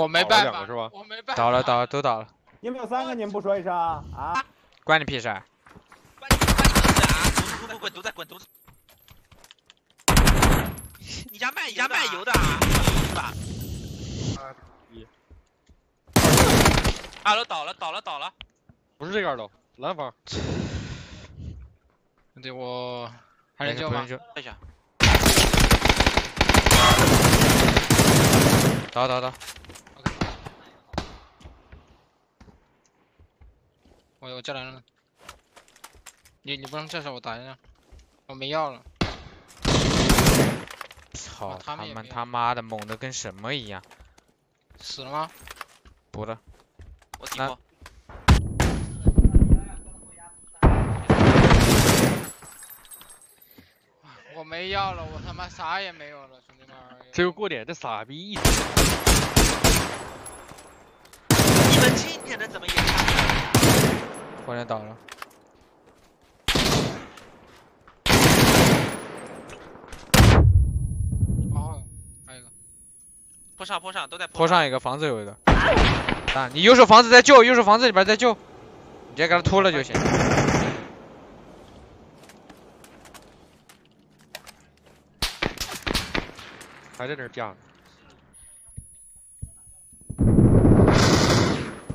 我没办法，我没办法，倒了倒了都倒了。你们有三个，你们不说一声啊？关你屁事！关你屁事啊！滚犊子滚犊子！你家卖油的啊！二楼倒了！不是这个二楼，蓝房。对我还能救吗？看一下。 打！我叫人了，你不能这时候我打一下，我没药了。操他们他妈的猛的跟什么一样！死了吗？不了。我顶过。我没药了，我他妈啥也没有了，兄弟们。 这个过点，这傻逼一直。你们今天能怎么演？过点倒了。哦，还有一个。坡上都在坡上一个房子有一个。啊，你右手房子在救，右手房子里边在救，你直接给他拖了就行。 还在这儿架着，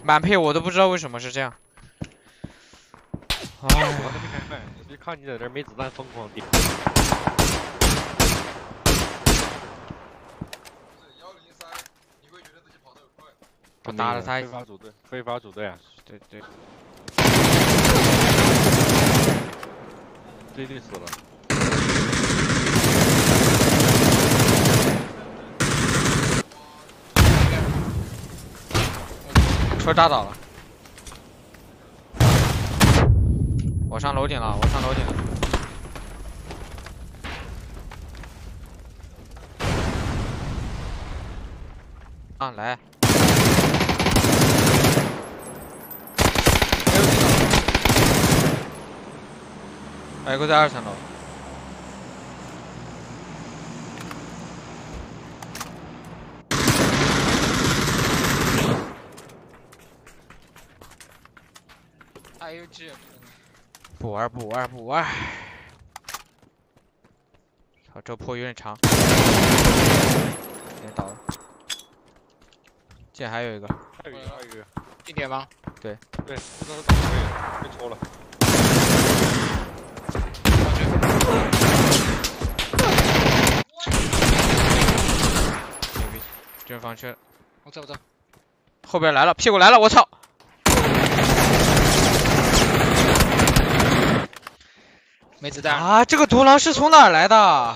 满配我都不知道为什么是这样。哎，我还没开麦，我就看你在这没子弹疯狂顶。103，你会觉得自己跑得很快。我打了他一下。非法组队啊！对。对对死了。 车炸倒了，我上楼顶了。啊，来！哎，我在二层楼。 不玩！操，这坡有点长，别倒了。这还有一个，近点吗？对，不知道怎么被抽了。这房车，我走。后边来了，屁股来了，我操！ 没子弹啊！这个独狼是从哪儿来的？